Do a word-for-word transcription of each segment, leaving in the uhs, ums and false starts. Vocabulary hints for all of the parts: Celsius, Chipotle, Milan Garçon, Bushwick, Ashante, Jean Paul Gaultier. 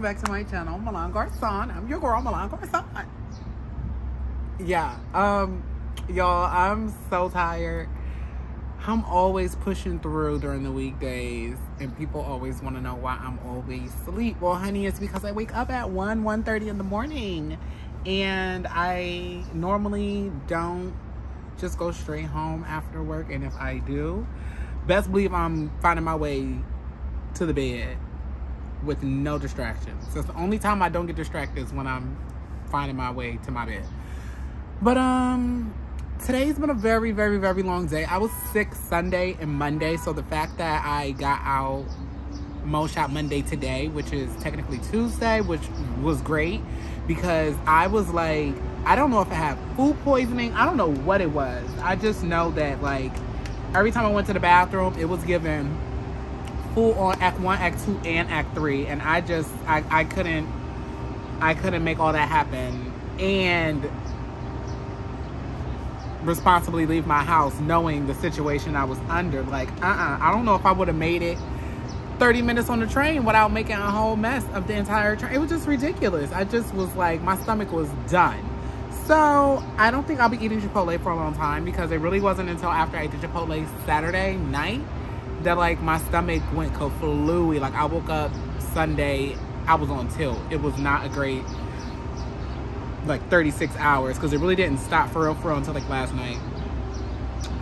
welcome back to my channel, Milan Garçon. I'm your girl, Milan Garçon. Yeah, um, y'all, I'm so tired. I'm always pushing through during the weekdays, and people always want to know why I'm always asleep. Well, honey, it's because I wake up at one, one thirty in the morning, and I normally don't just go straight home after work, and if I do, best believe I'm finding my way to the bed with no distractions. So it's the only time I don't get distracted is when I'm finding my way to my bed. But um, today's been a very, very, very long day. I was sick Sunday and Monday, so the fact that I got out Mo Shop Monday today, which is technically Tuesday, which was great because I was like, I don't know if I have food poisoning. I don't know what it was. I just know that like every time I went to the bathroom, it was given full on act one, act two, and act three. And I just, I, I couldn't, I couldn't make all that happen and responsibly leave my house knowing the situation I was under. Like, uh-uh, I don't know if I would have made it thirty minutes on the train without making a whole mess of the entire train. It was just ridiculous. I just was like, my stomach was done. So I don't think I'll be eating Chipotle for a long time because it really wasn't until after I did Chipotle Saturday night that like my stomach went kaflooey. Like I woke up Sunday, I was on tilt. It was not a great like thirty-six hours because it really didn't stop for real for real until like last night.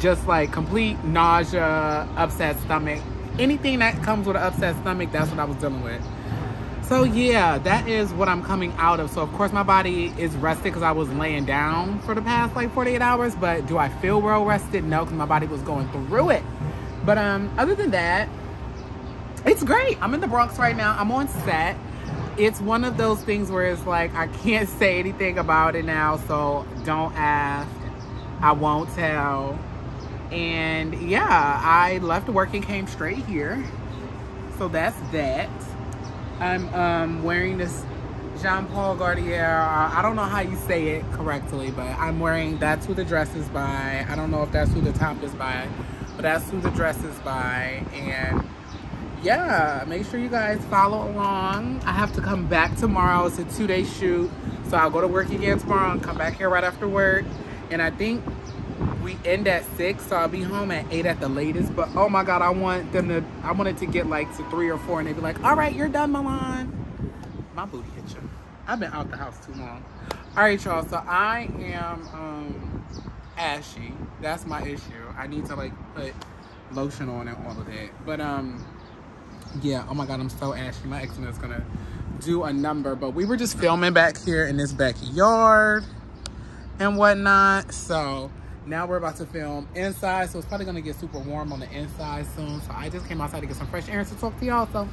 Just like complete nausea, upset stomach. Anything that comes with an upset stomach, that's what I was dealing with. So yeah, that is what I'm coming out of. So of course my body is rested because I was laying down for the past like forty-eight hours. But do I feel well rested? No, because my body was going through it. But um, other than that, it's great. I'm in the Bronx right now. I'm on set. It's one of those things where it's like, I can't say anything about it now. So don't ask. I won't tell. And yeah, I left work and came straight here. So that's that. I'm um, wearing this Jean Paul Gaultier. I don't know how you say it correctly, but I'm wearing, that's who the dress is by. I don't know if that's who the top is by, but that's who the dress is by. And yeah, make sure you guys follow along. I have to come back tomorrow. It's a two-day shoot. So I'll go to work again tomorrow and come back here right after work. And I think we end at six, so I'll be home at eight at the latest. But oh my god, I want them to I wanted to get like to three or four and they'd be like, all right, you're done, Milan. My booty hit you. I've been out the house too long. All right, y'all. So I am um ashy. That's my issue. I need to like put lotion on and all of that. But um yeah, oh my god, I'm so ashy. My eczema is gonna do a number, but we were just filming back here in this backyard and whatnot. So now we're about to film inside, so it's probably going to get super warm on the inside soon. So I just came outside to get some fresh air to talk to y'all. So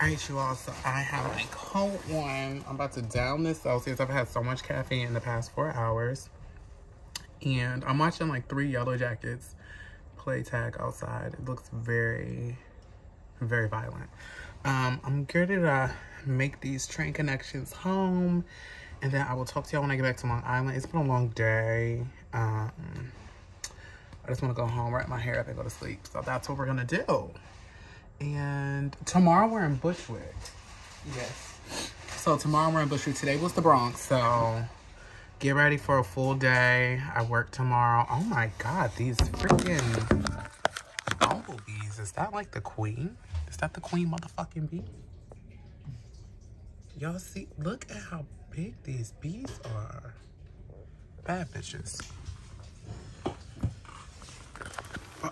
Alright, you all, so I have my coat on. I'm about to down this Celsius. I've had so much caffeine in the past four hours. And I'm watching like three Yellow Jackets play tag outside. It looks very, very violent. Um, I'm going to make these train connections home. And then I will talk to y'all when I get back to Long Island. It's been a long day. Um, I just want to go home, wrap my hair up, and go to sleep. So that's what we're going to do. And tomorrow we're in Bushwick. Yes. So tomorrow we're in Bushwick. Today was the Bronx. So get ready for a full day. I work tomorrow. Oh my god, these freaking bumblebees. Is that like the queen? Is that the queen motherfucking bee? Y'all see, look at how big these bees are. Bad bitches.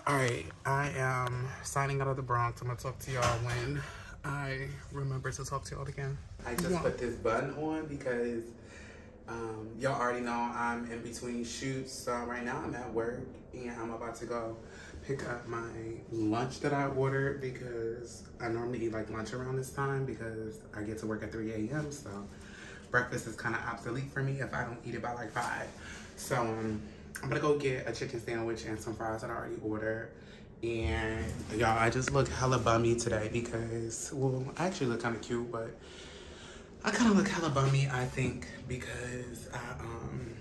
Alright, I am signing out of the Bronx. I'm going to talk to y'all when I remember to talk to y'all again. I just yeah. put this button on because um, y'all already know I'm in between shoots. So right now I'm at work and I'm about to go pick up my lunch that I ordered because I normally eat like lunch around this time because I get to work at three A M So breakfast is kind of obsolete for me if I don't eat it by like five. So um, I'm gonna go get a chicken sandwich and some fries that I already ordered. And y'all, I just look hella bummy today because, well, I actually look kind of cute, but I kind of look hella bummy, I think, because I um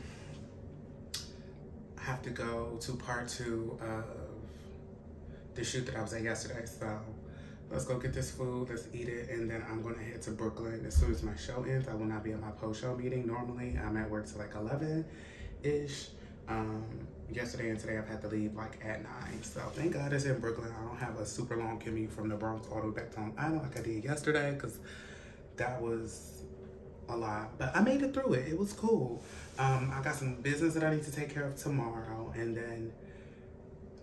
have to go to part two of the shoot that I was at yesterday. So let's go get this food, let's eat it, and then I'm gonna head to Brooklyn as soon as my show ends. I will not be at my post-show meeting normally. I'm at work till like eleven-ish. Um, yesterday and today I've had to leave like at nine. So thank God it's in Brooklyn. I don't have a super long commute from the Bronx all the way back to Long Island like I did yesterday, because that was a lot. But I made it through it. It was cool. Um, I got some business that I need to take care of tomorrow, and then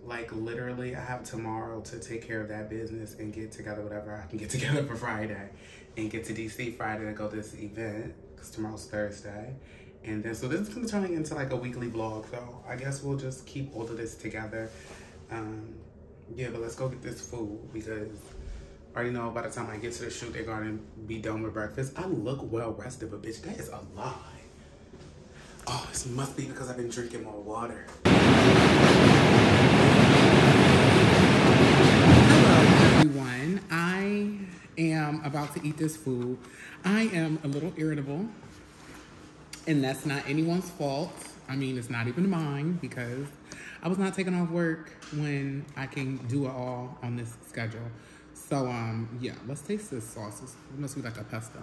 like literally I have tomorrow to take care of that business and get together whatever I can get together for Friday and get to D C Friday to go to this event, because tomorrow's Thursday. And then, so this is gonna be turning into like a weekly vlog. So I guess we'll just keep all of this together. Um, yeah, but let's go get this food, because I already know by the time I get to the shoot, they're gonna be done with breakfast. I look well rested, but bitch, that is a lie. Oh, this must be because I've been drinking more water. Hello, everyone. I am about to eat this food. I am a little irritable. And that's not anyone's fault. I mean, it's not even mine, because I was not taking off work when I can do it all on this schedule. So, um, yeah, let's taste this sauce. It must be like a pesto.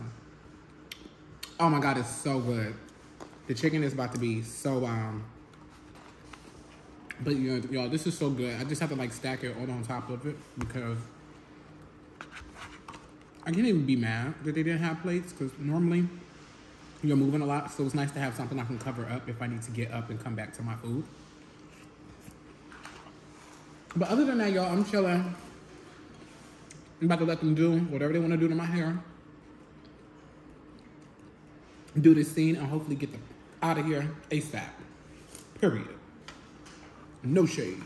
Oh my God, it's so good. The chicken is about to be so, um, but you know, y'all, this is so good. I just have to like stack it all on top of it, because I can't even be mad that they didn't have plates, because normally you're moving a lot, so it's nice to have something I can cover up if I need to get up and come back to my food. But other than that, y'all, I'm chilling. I'm about to let them do whatever they want to do to my hair. Do this scene and hopefully get them out of here ASAP. Period. No shade.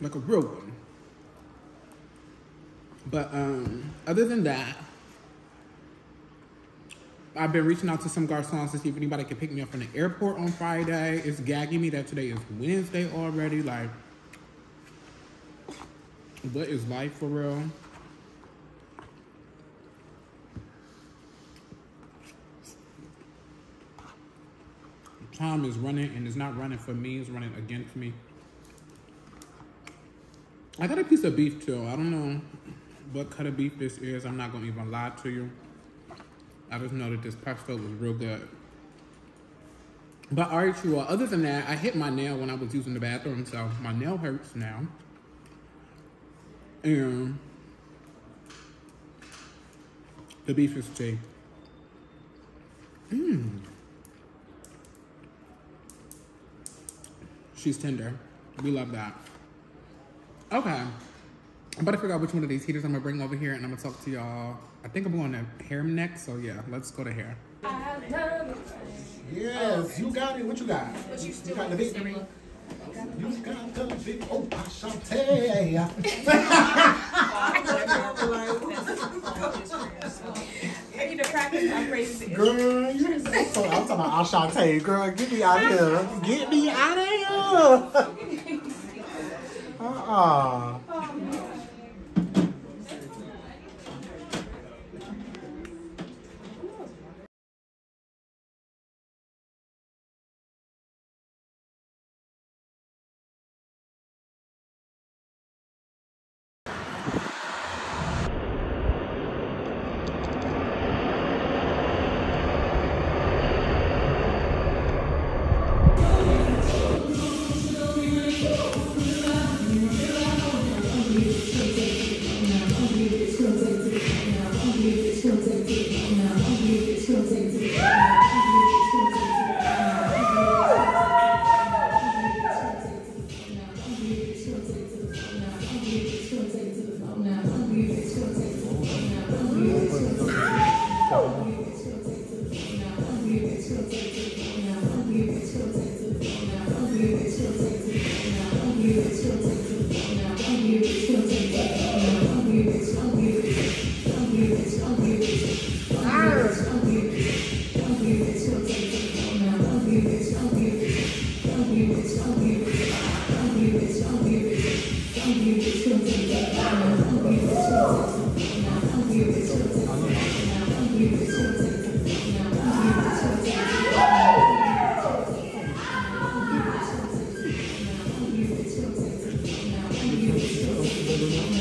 Like a real one. But um, other than that, I've been reaching out to some garçons to see if anybody can pick me up from the airport on Friday. It's gagging me that today is Wednesday already. Like, what is life for real? Time is running, and it's not running for me. It's running against me. I got a piece of beef, too. I don't know what cut of beef this is. I'm not going to even lie to you. I just know that this pesto was real good. But all right, you all, other than that, I hit my nail when I was using the bathroom, so my nail hurts now. And the beef is cheap. Mmm. She's tender. We love that. Okay. I'm about to figure out which one of these heaters I'm gonna bring over here, and I'm gonna talk to y'all. I think I'm going to hair next, so yeah, let's go to hair. Yes, you got it. What you got? What you, still you got the victory. You got the victory. Oh, I shall tell ya. I need to practice my phrases. Girl, you're so, I'm talking about Ashante. Girl, get me out of here. Get me out of here. Uh-uh. I don't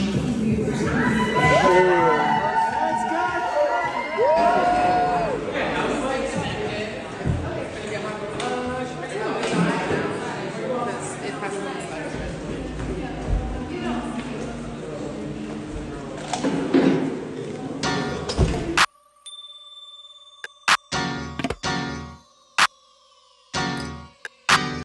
know.